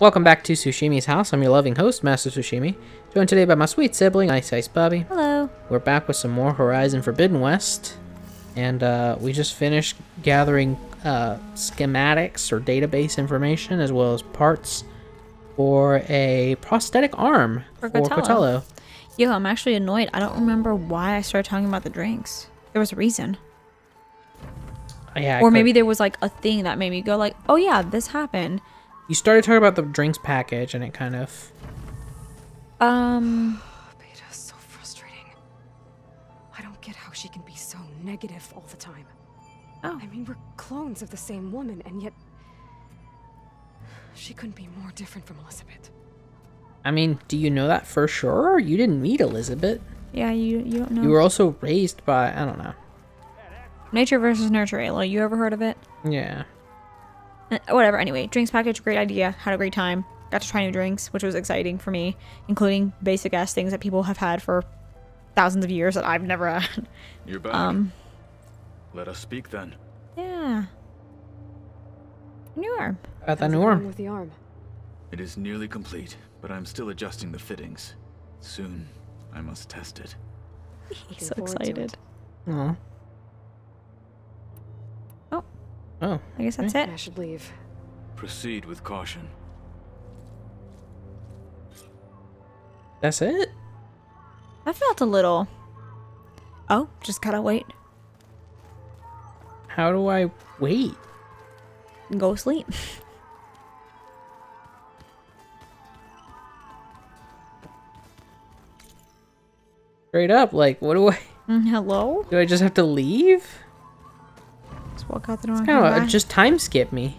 Welcome back to Sushimi's house. I'm your loving host, Master Sushimi, joined today by my sweet sibling, Ice Ice Bubbie. Hello. We're back with some more Horizon Forbidden West, and we just finished gathering schematics or database information as well as parts for a prosthetic arm for Cotello. Yo, I'm actually annoyed. I don't remember why I started talking about the drinks. There was a reason. Yeah, or maybe there was like a thing that made me go like, oh yeah, this happened. You started talking about the drinks package, and it kind of... Beta is so frustrating. I don't get how she can be so negative all the time. Oh. I mean, we're clones of the same woman, and yet... she couldn't be more different from Elizabeth. I mean, do you know that for sure? You didn't meet Elizabeth. Yeah, you don't know. You were also raised by... I don't know. Nature versus nurture, Aloy. You ever heard of it? Yeah. Whatever, anyway, drinks package, great idea, had a great time, got to try new drinks, which was exciting for me, including basic ass things that people have had for thousands of years that I've never had. You're back. Let us speak then. Yeah. New arm. About that new arm. With the arm. It is nearly complete, but I'm still adjusting the fittings. Soon, I must test it. He's so excited. Aww. Oh, I guess that's it. I should leave. Proceed with caution. That's it? I felt a little... Oh, just gotta wait. How do I wait? Go sleep. Straight up, like, what do I... Hello? Do I just have to leave? Walk out the door. Kind of just time skip me.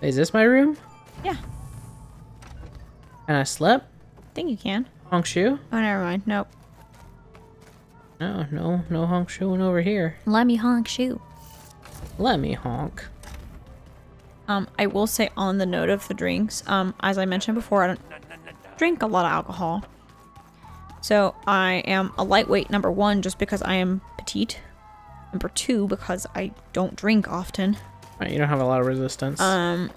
Is this my room? Yeah. And I slept? I think you can. Honk shoe? Oh, never mind. Nope. No honk shoeing over here. Let me honk shoe. Let me honk. I will say on the note of the drinks, as I mentioned before, I don't drink a lot of alcohol. So I am a lightweight, number one, just because I am petite. Number two, because I don't drink often. Right, you don't have a lot of resistance. And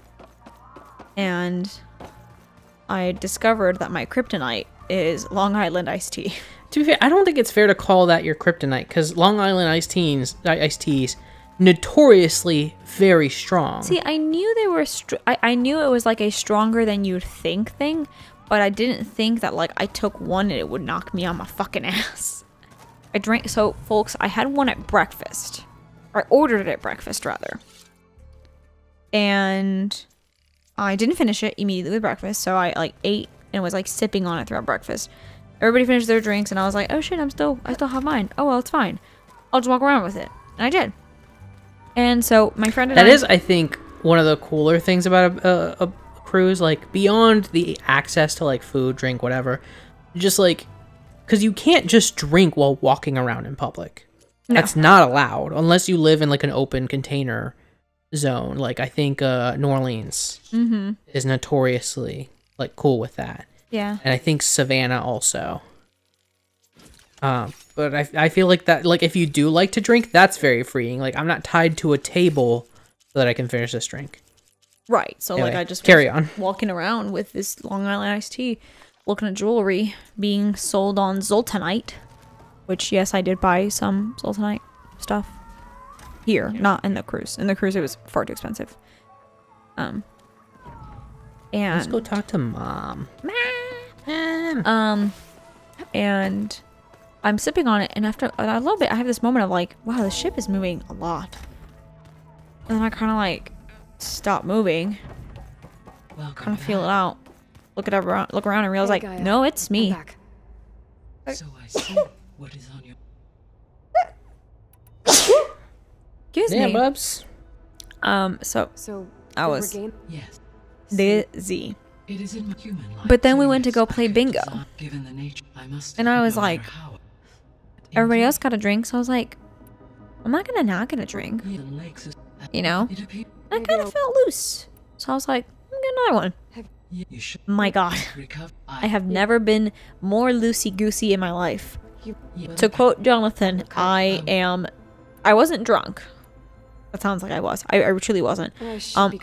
I discovered that my kryptonite is Long Island iced tea. To be fair, I don't think it's fair to call that your kryptonite, because Long Island iced teas, notoriously very strong. See, I knew they were. I knew it was like a stronger than you'd think thing, but I didn't think that like I took one and it would knock me on my fucking ass. I drank, so folks, I had one at breakfast. Or I ordered it at breakfast, rather. And I didn't finish it immediately with breakfast, so I like ate and was like sipping on it throughout breakfast. Everybody finished their drinks and I was like, oh shit, I still have mine. Oh well, it's fine. I'll just walk around with it. And I did. And so my friend and I... That is, I think, one of the cooler things about a cruise, like beyond the access to like food, drink, whatever, just like... Because you can't just drink while walking around in public. No. That's not allowed unless you live in like an open container zone. Like I think New Orleans is notoriously like cool with that. Yeah. And I think Savannah also. But I feel like that, like if you do like to drink, that's very freeing. Like I'm not tied to a table so that I can finish this drink. Right. So anyway, like I just carry on walking around with this Long Island iced tea. Looking at jewelry being sold on Zultanite, which yes, I did buy some Zultanite stuff here, not in the cruise. In the cruise, it was far too expensive. And let's go talk to mom. Mom. And I'm sipping on it, and after a little bit, I have this moment of like, wow, the ship is moving a lot, and then I kind of like stop moving, kind of feel it out. Look around and realize, like, Gaia, no, it's me. Back. So I see what is on your... Excuse me. Bubs. So I was... Yes. Dizzy. It is in my human life. But then we went to go play bingo. Given the nature, I must and I was like... Everybody else got a drink, so I was like... I'm not gonna drink. You know? And I kind of felt loose. So I was like, I'm gonna get another one. My god, I have never been more loosey-goosey in my life. To quote Jonathan, I wasn't drunk. That sounds like I was. I truly wasn't.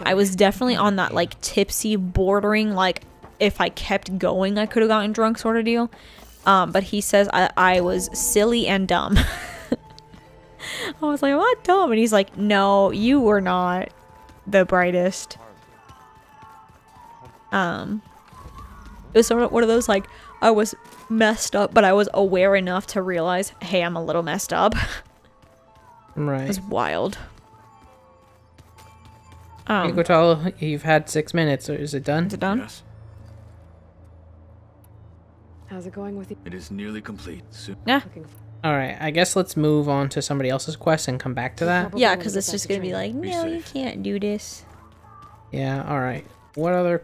I was definitely on that like tipsy bordering, like if I kept going, I could have gotten drunk sort of deal. But he says I was silly and dumb. I was like, what, dumb? And he's like, no, you were not the brightest. It was sort of one of those like, I was messed up, but I was aware enough to realize, hey, I'm a little messed up. Right. It was wild. Hey, Cotello, you've had 6 minutes. Is it done? Is it done? Yes. How's it going with you? It is nearly complete. So yeah. All right. I guess let's move on to somebody else's quest and come back to that. Yeah, because it's just going to be like, no, you can't do this. Yeah. All right. What other...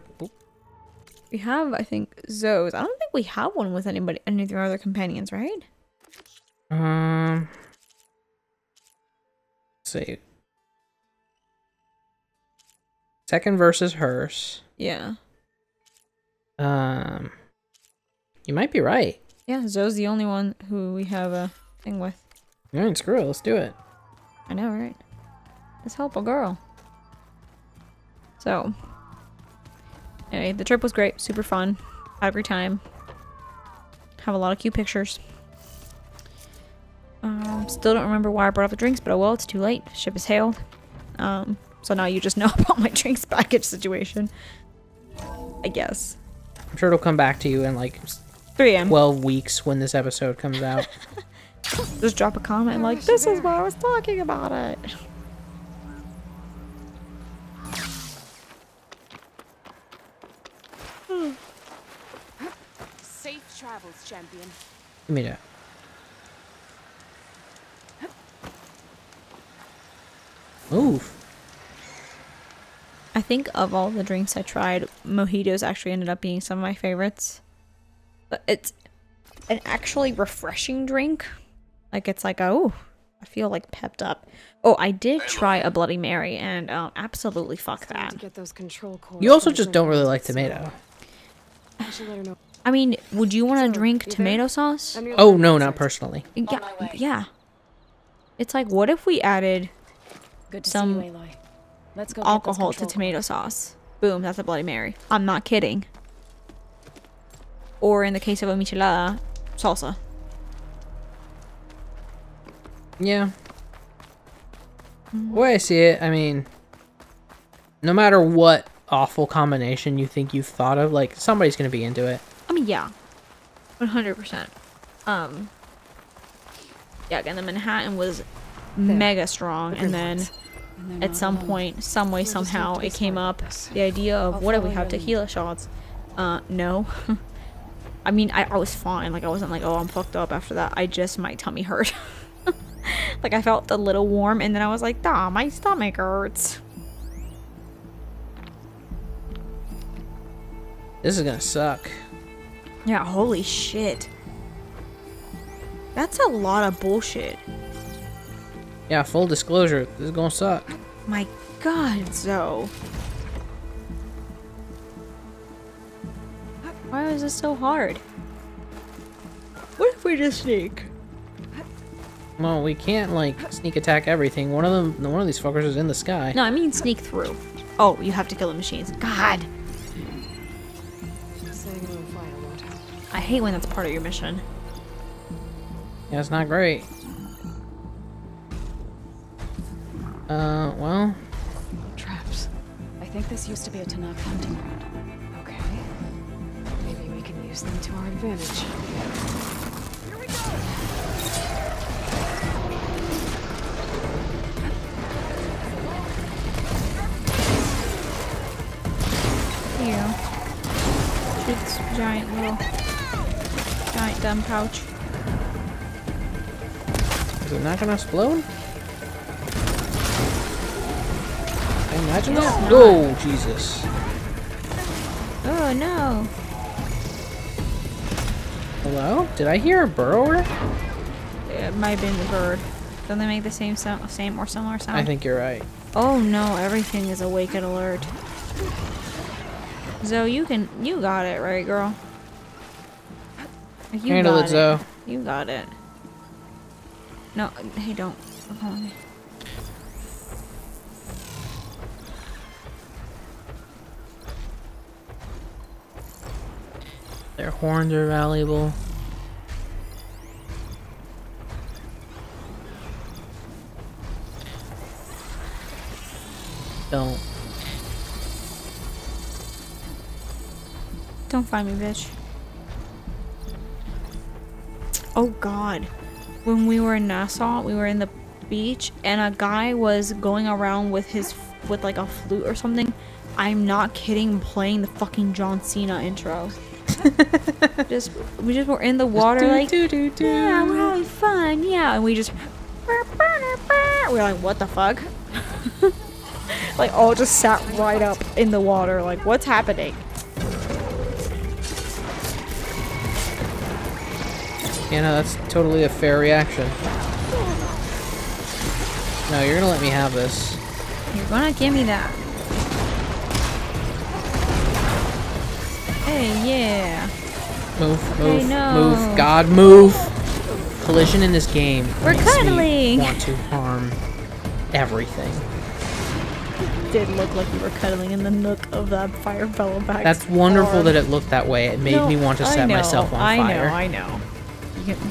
We have, I think, Zoe's. I don't think we have one with anybody, any of our other companions, right? Let's see. Second versus hers. Yeah. You might be right. Yeah, Zoe's the only one who we have a thing with. I mean, screw it. Let's do it. I know, right? Let's help a girl. So... Anyway, the trip was great. Super fun. Had a great time. Have a lot of cute pictures. Still don't remember why I brought up the drinks, but oh well, it's too late. Ship has sailed. So now you just know about my drinks package situation. I guess. I'm sure it'll come back to you in like 12 weeks when this episode comes out. Just drop a comment like, this is what I was talking about it. Safe travels, champion. Give me that. Move. I think of all the drinks I tried, mojitos actually ended up being some of my favorites. But it's an actually refreshing drink. Like it's like, oh, I feel like pepped up. Oh, I did try a Bloody Mary, and absolutely fuck that. To get those control cords. You also just don't really like tomato. I mean, would you want to drink tomato sauce? Oh, no, not personally. Yeah, yeah. It's like, what if we added some alcohol to tomato sauce? Boom, that's a Bloody Mary. I'm not kidding. Or in the case of a michelada, salsa. Yeah. The way I see it, I mean, no matter what awful combination you think you've thought of, like, somebody's gonna be into it. I mean, yeah, 100%. Yeah, again, the Manhattan was mega strong, and then at some point, some way, somehow, it came up the idea of what if we have tequila shots? No. I mean, I was fine. Like, I wasn't like, oh, I'm fucked up after that. I just, my tummy hurt. Like, I felt a little warm, and then I was like, nah, my stomach hurts. This is gonna suck. Yeah, holy shit. That's a lot of bullshit. Yeah, full disclosure, this is gonna suck. My god, Zoe. Why was this so hard? What if we just sneak? Well, we can't, like, sneak attack everything. One of these fuckers is in the sky. No, I mean sneak through. Oh, you have to kill the machines. God! I hate when that's part of your mission. Yeah, it's not great. Well. Traps. I think this used to be a Tanakh hunting ground. Okay. Maybe we can use them to our advantage. Here we go! Ew. It's giant little... Giant dumb pouch. Is it not gonna explode? Imagine that. No, oh, Jesus. Oh no. Hello? Did I hear a burrower? It might have been the bird. Don't they make the same sound, same or similar sound? I think you're right. Oh no! Everything is awake and alert. Zoe, you got it right, girl. You handle it, Zoe. You got it. No, hey, don't. Their horns are valuable. Don't find me, bitch. Oh god. When we were in Nassau, we were in the beach and a guy was going around with his with like a flute or something. I'm not kidding, playing the fucking John Cena intro. we just were in the water like yeah, we're having fun, yeah, and we just we're like, what the fuck? Like all just sat right up in the water like, what's happening? Yeah, no, that's totally a fair reaction. No, you're gonna let me have this. You're gonna give me that. Hey, yeah. Move, move, move. God, move. Collision in this game makes me want to harm everything. Did look like you were cuddling in the nook of that fire Bellowback. That's wonderful that it looked that way. It made me want to set myself on fire. I know, You can,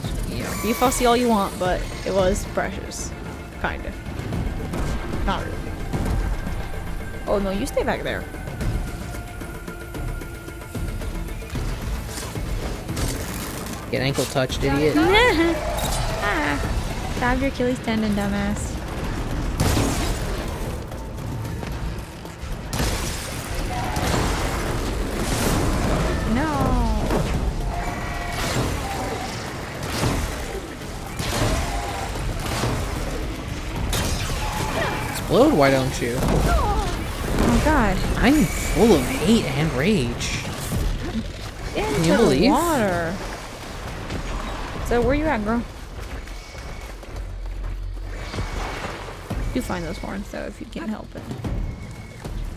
be fussy all you want, but it was precious. Kind of. Not really. Oh no, you stay back there. Get ankle touched, idiot. Stab your Achilles tendon, dumbass. Why don't you? Oh god. I'm full of hate and rage. Can you believe? Water. So where you at, girl? You find those horns though if you can't help it.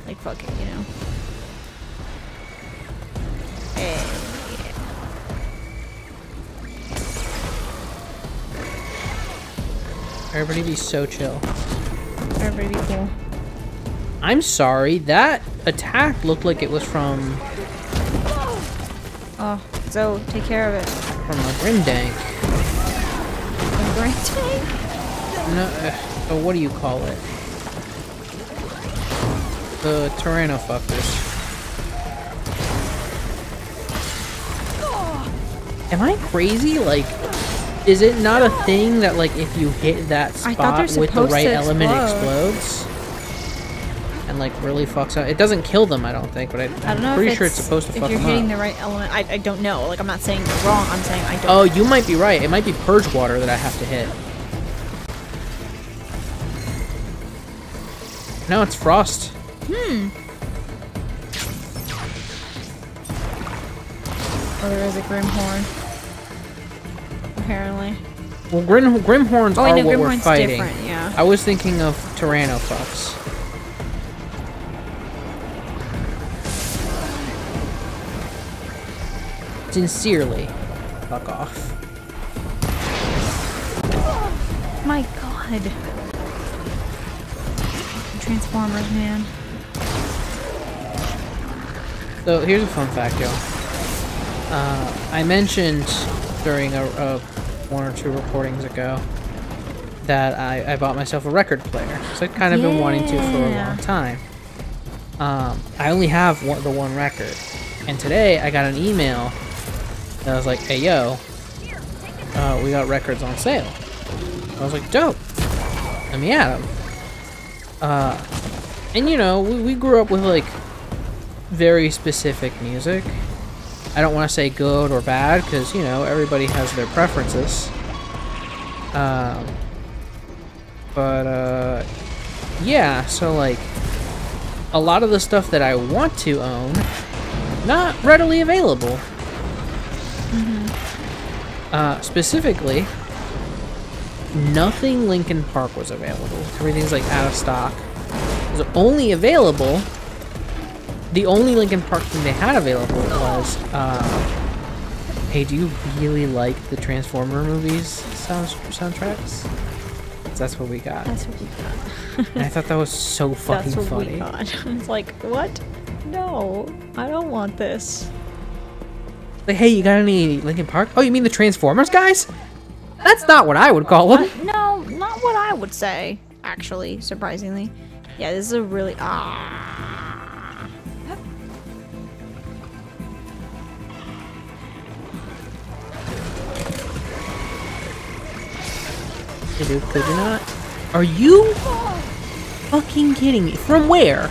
Like fuck it, you know. Hey. Everybody be so chill. Everybody cool. I'm sorry, that attack looked like it was from... Oh, Zoe, take care of it. From a Grimdank. A Grimdank? No, what do you call it? The Tyrannofuckers. Oh. Am I crazy? Like... Is it not a thing that, like, if you hit that spot with the right element, it explodes? And, like, really fucks up. It doesn't kill them, I don't think, but I'm pretty sure it's supposed to fuck them up. If you're hitting the right element, I don't know. Like, I'm not saying you're wrong, I'm saying I don't know. Oh, you might be right. It might be purge water that I have to hit. No, it's frost. Hmm. Oh, there is a Grimhorn. Apparently. Well, Grimhorns are what Grimhorn's we're fighting. Yeah. I was thinking of Tyrannofucks. Sincerely, fuck off. My god. Transformers, man. So here's a fun fact, y'all. I mentioned during a one or two recordings ago that I bought myself a record player. So I've kind of been wanting to for a long time. I only have the one record. And today I got an email that was like, hey yo, we got records on sale. I was like, dope, let me add them. And you know, we grew up with like very specific music. I don't want to say good or bad, because, you know, everybody has their preferences. Yeah, so, like, a lot of the stuff that I want to own, not readily available. Mm-hmm. Specifically, nothing Linkin Park was available. Everything's, like, out of stock. It was only available... The only Linkin Park thing they had available was, hey, do you really like the Transformer movies soundtracks? That's what we got. That's what we got. And I thought that was so fucking funny. That's what we got. It's like, what? No, I don't want this. Like, hey, you got any Linkin Park? Oh, you mean the Transformers guys? That's not what I would call them. No, not what I would say, actually, surprisingly. Yeah, this is a really... Could you not? Are you fucking kidding me? From where?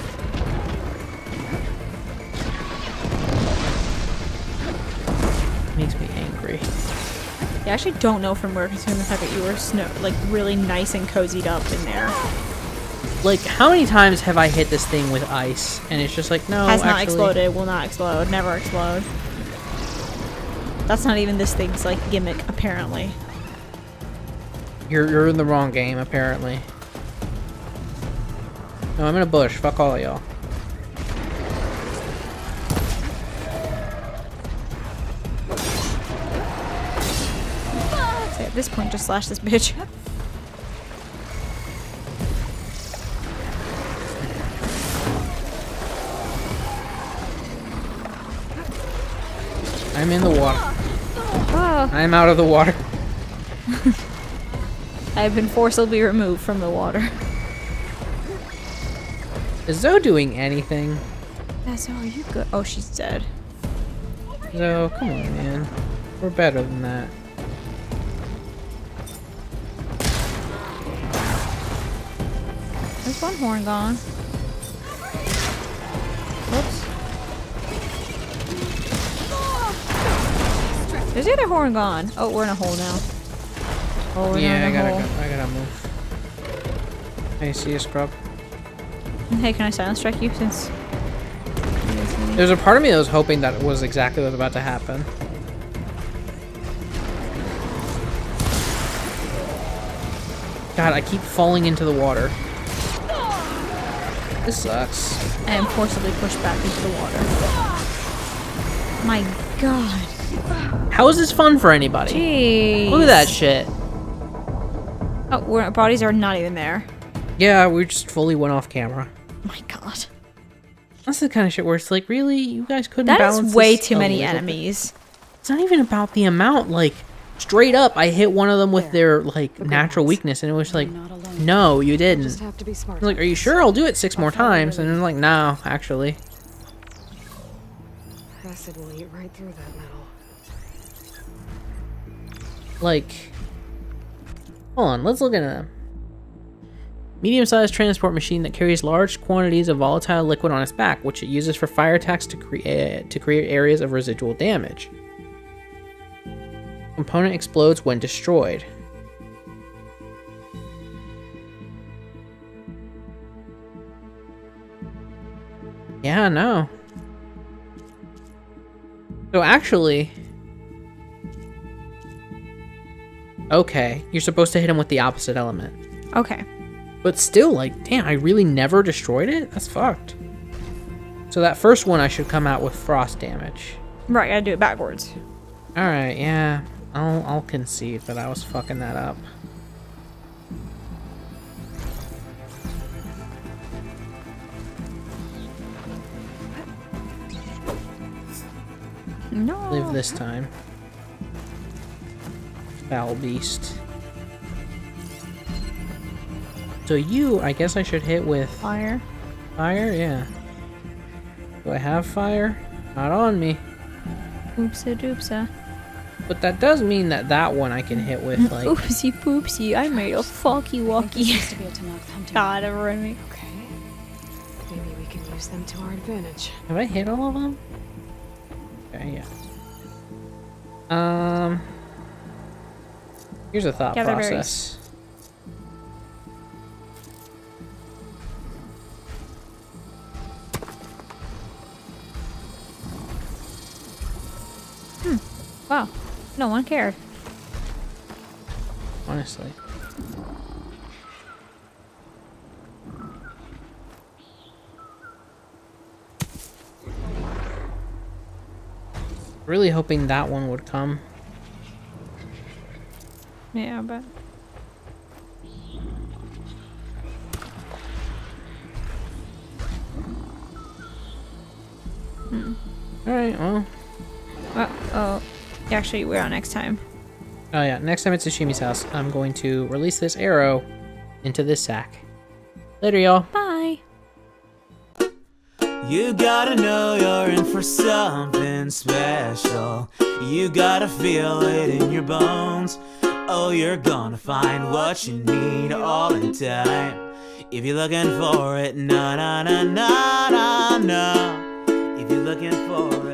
Makes me angry. I actually don't know from where, considering the fact that you were like really nice and cozied up in there. Like, how many times have I hit this thing with ice and it's just like, no, has not exploded, will not explode, never explode. That's not even this thing's like gimmick, apparently. You're in the wrong game, apparently. No, I'm in a bush. Fuck all y'all. So at this point, just slash this bitch. I'm in the water. Oh. I'm out of the water. I've been forcibly removed from the water. Is Zoe doing anything? Yeah, Zoe, are you good? Oh, she's dead. Zoe, come on, man. We're better than that. There's one horn gone. Whoops. There's the other horn gone. Oh, we're in a hole now. Oh, yeah, I gotta move. Hey, see you, scrub. Hey, can I silence strike you since... There's a part of me that was hoping that it was exactly what was about to happen. God, I keep falling into the water. This sucks. I am forcibly pushed back into the water. My God. How is this fun for anybody? Jeez. Look at that shit. Oh, our bodies are not even there. Yeah, we just fully went off camera. My God. That's the kind of shit where it's like, really? You guys couldn't balance this? That is way too many enemies. It's not even about the amount. Like, straight up, I hit one of them with their, like, natural weakness. And it was like, no, you didn't. Just have to be smart. I was like, are you sure? I'll do it 6 more times. And they're like, no, actually. Acid will eat right through that metal. Like... Hold on, let's look at them. Medium-sized transport machine that carries large quantities of volatile liquid on its back, which it uses for fire attacks to create areas of residual damage. Component explodes when destroyed. Yeah, no. So actually... Okay, you're supposed to hit him with the opposite element. Okay. But still, like, damn, I really never destroyed it? That's fucked. So that first one I should come out with frost damage. Right, I do it backwards. Alright, yeah. I'll concede that I was fucking that up. No. Live this time. Foul beast. So you, I guess I should hit with... Fire? Fire, yeah. Do I have fire? Not on me. Oopsie doopsie. But that does mean that that one I can hit with, like... Oopsie poopsie, I made a funky walkie. God, everyone me. Okay. Maybe we can use them to our advantage. Have I hit all of them? Okay, yeah. Here's a thought process. Wow. No one cared. Honestly. Really hoping that one would come. Yeah, but all right, well, Uh-oh. Actually, we're on next time. Oh yeah, next time at Sushimi's house, I'm going to release this arrow into this sack. Later, y'all. Bye. You gotta know you're in for something special. You gotta feel it in your bones. Oh, you're gonna find what you need all in time. If you're looking for it, na na na na na. If you're looking for it.